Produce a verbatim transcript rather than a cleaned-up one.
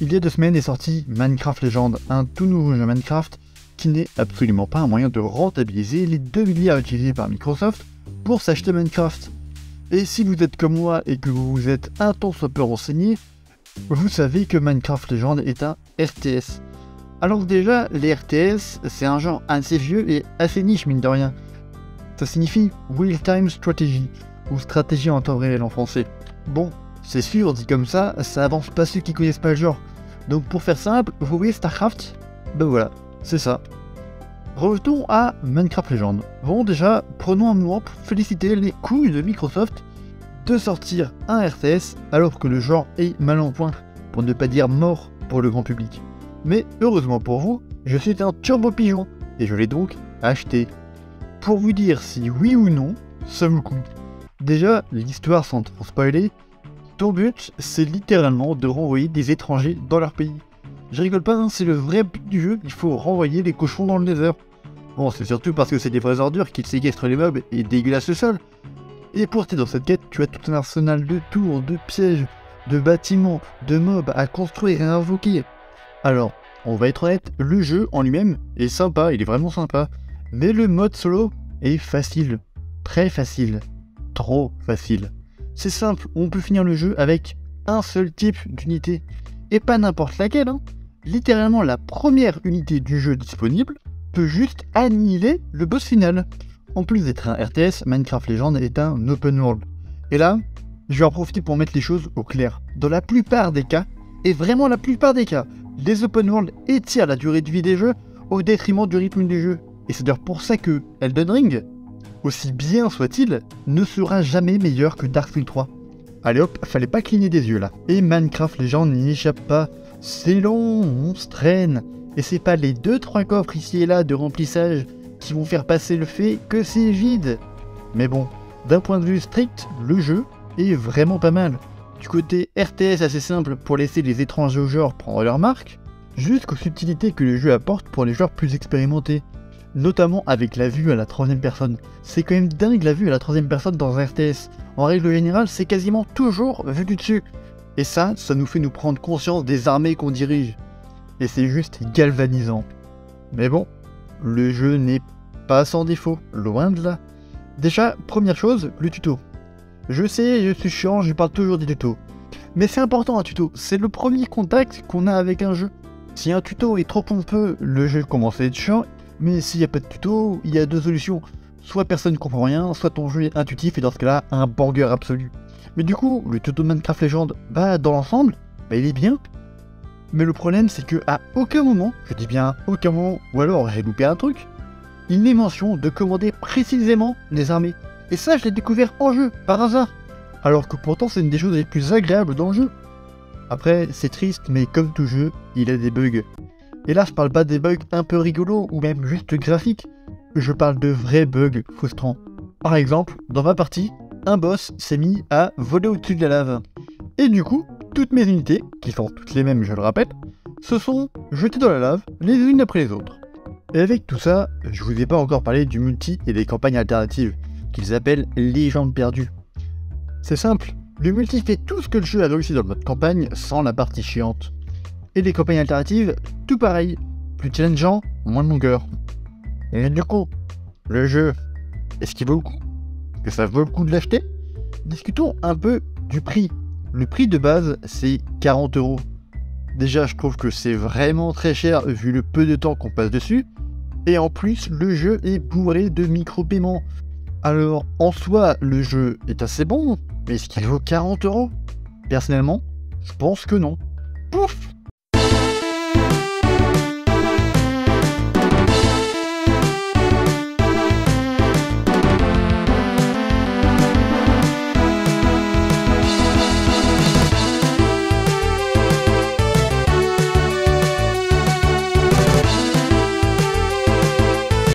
Il y a deux semaines est sorti Minecraft Legends, un tout nouveau jeu Minecraft qui n'est absolument pas un moyen de rentabiliser les deux milliards utilisés par Microsoft pour s'acheter Minecraft. Et si vous êtes comme moi et que vous vous êtes un tant soit peu renseigné, vous savez que Minecraft Legends est un R T S. Alors déjà, les R T S, c'est un genre assez vieux et assez niche mine de rien. Ça signifie Real Time Strategy, ou stratégie en temps réel en français. Bon, c'est sûr, dit comme ça, ça avance pas ceux qui connaissent pas le genre. Donc pour faire simple, vous voyez Starcraft? Ben voilà, c'est ça. Revenons à Minecraft Legends. Bon déjà, prenons un moment pour féliciter les couilles de Microsoft de sortir un R T S alors que le genre est mal en point, pour ne pas dire mort pour le grand public. Mais heureusement pour vous, je suis un turbo pigeon, et je l'ai donc acheté. Pour vous dire si oui ou non, ça vous coûte. Déjà, l'histoire sans trop spoiler, ton but, c'est littéralement de renvoyer des étrangers dans leur pays. Je rigole pas, hein, c'est le vrai but du jeu, il faut renvoyer les cochons dans le nether. Bon, c'est surtout parce que c'est des vraies ordures qu'ils séquestrent les mobs et dégueulassent le sol. Et pour t'aider dans cette quête, tu as tout un arsenal de tours, de pièges, de bâtiments, de mobs à construire et à invoquer. Alors, on va être honnête, le jeu en lui-même est sympa, il est vraiment sympa. Mais le mode solo est facile, très facile, trop facile. C'est simple, on peut finir le jeu avec un seul type d'unité, et pas n'importe laquelle, hein. Littéralement la première unité du jeu disponible peut juste annihiler le boss final. En plus d'être un R T S, Minecraft Legends est un open world. Et là, je vais en profiter pour mettre les choses au clair. Dans la plupart des cas, et vraiment la plupart des cas, les open world étirent la durée de vie des jeux au détriment du rythme des jeux. Et c'est d'ailleurs pour ça que Elden Ring, aussi bien soit-il, ne sera jamais meilleur que Dark Souls trois. Allez hop, fallait pas cligner des yeux là. Et Minecraft Legends n'y échappe pas. C'est long, on se traîne. Et c'est pas les deux trois coffres ici et là de remplissage qui vont faire passer le fait que c'est vide. Mais bon, d'un point de vue strict, le jeu est vraiment pas mal. Du côté R T S assez simple pour laisser les étrangers au genre prendre leur marque, jusqu'aux subtilités que le jeu apporte pour les joueurs plus expérimentés. Notamment avec la vue à la troisième personne. C'est quand même dingue la vue à la troisième personne dans un R T S. En règle générale, c'est quasiment toujours vu du dessus. Et ça, ça nous fait nous prendre conscience des armées qu'on dirige. Et c'est juste galvanisant. Mais bon, le jeu n'est pas sans défaut, loin de là. Déjà, première chose, le tuto. Je sais, je suis chiant, je parle toujours des tutos. Mais c'est important un tuto, c'est le premier contact qu'on a avec un jeu. Si un tuto est trop pompeux, le jeu commence à être chiant. Mais s'il n'y a pas de tuto, il y a deux solutions. Soit personne ne comprend rien, soit ton jeu est intuitif et dans ce cas-là, un banger absolu. Mais du coup, le tuto de Minecraft Legends, bah dans l'ensemble, bah il est bien. Mais le problème c'est que à aucun moment, je dis bien à aucun moment, ou alors j'ai loupé un truc, il n'est mention de commander précisément les armées. Et ça je l'ai découvert en jeu, par hasard. Alors que pourtant c'est une des choses les plus agréables dans le jeu. Après, c'est triste, mais comme tout jeu, il a des bugs. Et là je parle pas des bugs un peu rigolos ou même juste graphiques, je parle de vrais bugs frustrants. Par exemple, dans ma partie, un boss s'est mis à voler au-dessus de la lave. Et du coup, toutes mes unités, qui sont toutes les mêmes je le rappelle, se sont jetées dans la lave les unes après les autres. Et avec tout ça, je vous ai pas encore parlé du multi et des campagnes alternatives, qu'ils appellent légendes perdues. C'est simple, le multi fait tout ce que le jeu a réussi dans le mode campagne sans la partie chiante. Et les campagnes alternatives, tout pareil, plus challengeant, moins de longueur. Et du coup, le jeu, est-ce qu'il vaut le coup? Que ça vaut le coup de l'acheter? Discutons un peu du prix. Le prix de base, c'est quarante euros. Déjà, je trouve que c'est vraiment très cher vu le peu de temps qu'on passe dessus. Et en plus, le jeu est bourré de micro-paiements. Alors, en soi, le jeu est assez bon, mais est-ce qu'il vaut quarante euros? Personnellement, je pense que non. Pouf!